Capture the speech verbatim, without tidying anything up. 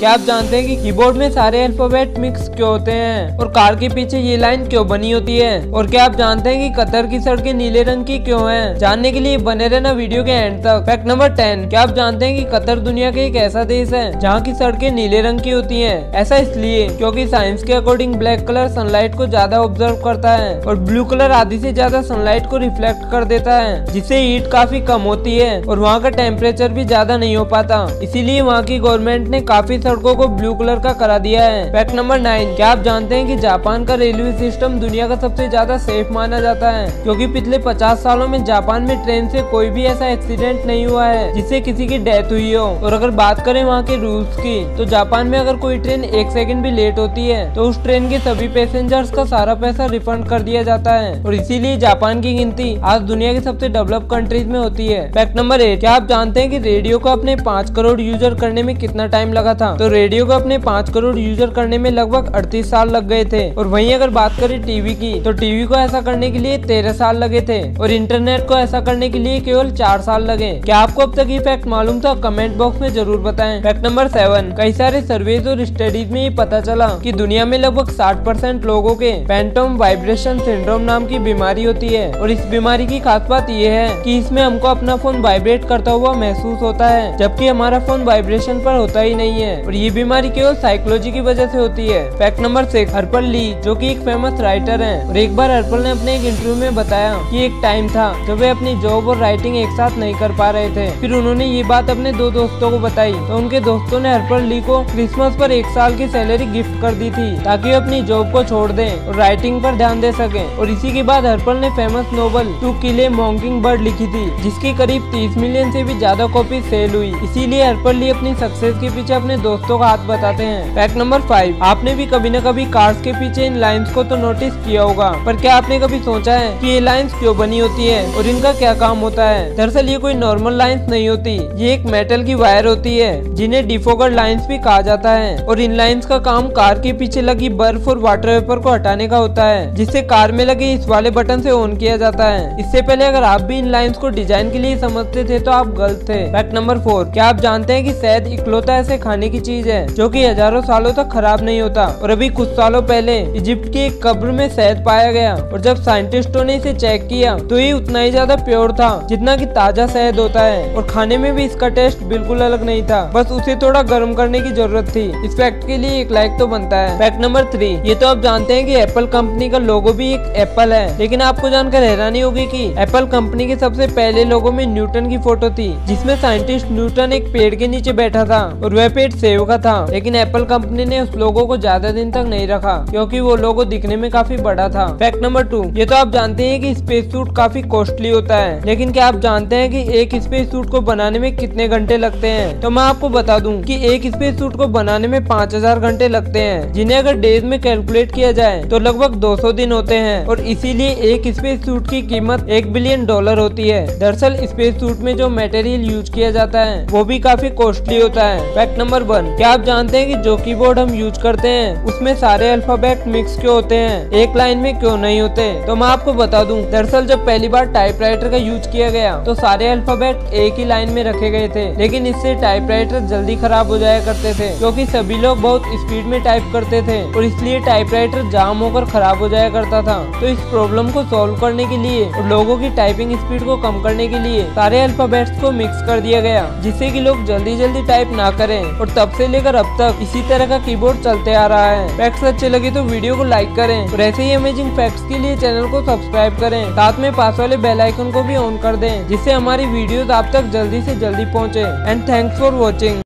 क्या आप जानते हैं कि कीबोर्ड में सारे अल्फाबेट मिक्स क्यों होते हैं और कार के पीछे ये लाइन क्यों बनी होती है? और क्या आप जानते हैं कि कतर की सड़कें नीले रंग की क्यों हैं? जानने के लिए बने रहना वीडियो के एंड तक। फैक्ट नंबर टेन, क्या आप जानते हैं कि कतर दुनिया का एक ऐसा देश है जहाँ की सड़कें नीले रंग की होती है? ऐसा इसलिए क्योंकि साइंस के अकॉर्डिंग ब्लैक कलर सनलाइट को ज्यादा ऑब्जर्व करता है और ब्लू कलर आधी से ज्यादा सनलाइट को रिफ्लेक्ट कर देता है, जिससे हीट काफी कम होती है और वहाँ का टेम्परेचर भी ज्यादा नहीं हो पाता। इसीलिए वहाँ की गवर्नमेंट ने काफी सड़कों को ब्लू कलर का करा दिया है। फैक्ट नंबर नाइन, क्या आप जानते हैं कि जापान का रेलवे सिस्टम दुनिया का सबसे ज्यादा सेफ माना जाता है क्योंकि पिछले पचास सालों में जापान में ट्रेन से कोई भी ऐसा एक्सीडेंट नहीं हुआ है जिससे किसी की डेथ हुई हो। और अगर बात करें वहाँ के रूल्स की, तो जापान में अगर कोई ट्रेन एक सेकंड भी लेट होती है तो उस ट्रेन के सभी पैसेंजर्स का सारा पैसा रिफंड कर दिया जाता है और इसीलिए जापान की गिनती आज दुनिया की सबसे डेवलप कंट्रीज में होती है। फैक्ट नंबर एट, क्या आप जानते हैं कि रेडियो को अपने पाँच करोड़ यूजर करने में कितना टाइम लगा था? तो रेडियो को अपने पाँच करोड़ यूजर करने में लगभग अड़तीस साल लग गए थे। और वहीं अगर बात करें टीवी की, तो टीवी को ऐसा करने के लिए तेरह साल लगे थे और इंटरनेट को ऐसा करने के लिए केवल चार साल लगे। क्या आपको अब तक ये फैक्ट मालूम था? कमेंट बॉक्स में जरूर बताएं। फैक्ट नंबर सेवन, कई सारे सर्वेज और स्टडीज में ये पता चला कि दुनिया में लगभग साठ परसेंट लोगों के फैंटम वाइब्रेशन सिंड्रोम नाम की बीमारी होती है और इस बीमारी की खास बात ये है कि इसमें हमको अपना फोन वाइब्रेट करता हुआ महसूस होता है, जबकि हमारा फोन वाइब्रेशन पर होता ही नहीं है और ये बीमारी केवल साइकोलॉजी की वजह से होती है। Fact number six, Harper Lee जो कि एक फेमस राइटर हैं, और एक बार हर्पर ने अपने एक इंटरव्यू में बताया कि एक टाइम था जब वे अपनी जॉब और राइटिंग एक साथ नहीं कर पा रहे थे। फिर उन्होंने ये बात अपने दो दोस्तों को बताई तो उनके दोस्तों ने हर्पर ली को क्रिसमस पर एक साल की सैलरी गिफ्ट कर दी थी ताकि वो अपनी जॉब को छोड़ दे और राइटिंग पर ध्यान दे सके। और इसी के बाद हर्पर ने famous novel to kill a mockingbird लिखी थी, जिसकी करीब तीस मिलियन से भी ज्यादा कॉपी सेल हुई। इसीलिए हर्पर ली अपनी सक्सेस के पीछे अपने दोस्तों का हाथ बताते हैं। फैक्ट नंबर फाइव, आपने भी कभी न कभी कार्स के पीछे इन लाइंस को तो नोटिस किया होगा, पर क्या आपने कभी सोचा है कि ये लाइंस क्यों बनी होती है और इनका क्या काम होता है? दरअसल ये कोई नॉर्मल लाइंस नहीं होती, ये एक मेटल की वायर होती है जिन्हें डिफोगर लाइंस भी कहा जाता है। और इन लाइंस का काम कार के पीछे लगी बर्फ और वाटर वेपर को हटाने का होता है, जिससे कार में लगे इस वाले बटन से ऑन किया जाता है। इससे पहले अगर आप भी इन लाइंस को डिजाइन के लिए समझते थे तो आप गलत थे। फैक्ट नंबर फोर, क्या आप जानते हैं कि शायद इकलौता ऐसे खाने की चीज है जो कि हजारों सालों तक खराब नहीं होता? और अभी कुछ सालों पहले इजिप्ट की एक कब्र में शहद पाया गया और जब साइंटिस्टों ने इसे चेक किया तो ये उतना ही ज्यादा प्योर था जितना कि ताजा शहद होता है और खाने में भी इसका टेस्ट बिल्कुल अलग नहीं था, बस उसे थोड़ा गर्म करने की जरूरत थी। इस फैक्ट के लिए एक लाइक तो बनता है। फैक्ट नंबर थ्री, ये तो आप जानते हैं कि एप्पल कंपनी का लोगो भी एक एप्पल है, लेकिन आपको जानकर हैरानी होगी कि एप्पल कंपनी के सबसे पहले लोगो में न्यूटन की फोटो थी, जिसमें साइंटिस्ट न्यूटन एक पेड़ के नीचे बैठा था और वह पेड़ सेब का था। लेकिन एप्पल कंपनी ने उस लोगो को ज्यादा दिन तक नहीं रखा क्योंकि वो लोगो दिखने में काफी बड़ा था। फैक्ट नंबर टू, ये तो आप जानते हैं कि स्पेस सूट काफी कॉस्टली होता है, लेकिन क्या आप जानते हैं कि एक स्पेस सूट को बनाने में कितने घंटे लगते हैं? तो मैं आपको बता दूं कि एक स्पेस सूट को बनाने में पाँच हजार घंटे लगते हैं, जिन्हें अगर डेज में कैलकुलेट किया जाए तो लगभग दो सौ दिन होते हैं। और इसीलिए एक स्पेस सूट की कीमत एक बिलियन डॉलर होती है। दरअसल स्पेस सूट में जो मटेरियल यूज किया जाता है वो भी काफी कॉस्टली होता है। फैक्ट नंबर वन, क्या आप जानते हैं कि जो कीबोर्ड हम यूज करते हैं उसमें सारे अल्फाबेट मिक्स क्यों होते हैं, एक लाइन में क्यों नहीं होते? तो मैं आपको बता दूं, दरअसल जब पहली बार टाइपराइटर का यूज किया गया तो सारे अल्फाबेट एक ही लाइन में रखे गए थे, लेकिन इससे टाइपराइटर जल्दी खराब हो जाया करते थे क्योंकि सभी लोग बहुत स्पीड में टाइप करते थे और इसलिए टाइपराइटर जाम होकर खराब हो जाया करता था। तो इस प्रॉब्लम को सॉल्व करने के लिए और लोगों की टाइपिंग स्पीड को कम करने के लिए सारे अल्फाबेट्स को मिक्स कर दिया गया, जिससे कि लोग जल्दी जल्दी टाइप ना करें। और तब से लेकर अब तक इसी तरह का कीबोर्ड चलते आ रहा है। फैक्ट्स अच्छे लगे तो वीडियो को लाइक करें और ऐसे ही अमेजिंग फैक्ट्स के लिए चैनल को सब्सक्राइब करें, साथ में पास वाले बेल आइकन को भी ऑन कर दें जिससे हमारी वीडियोस आप तक जल्दी से जल्दी पहुंचे। And thanks for watching.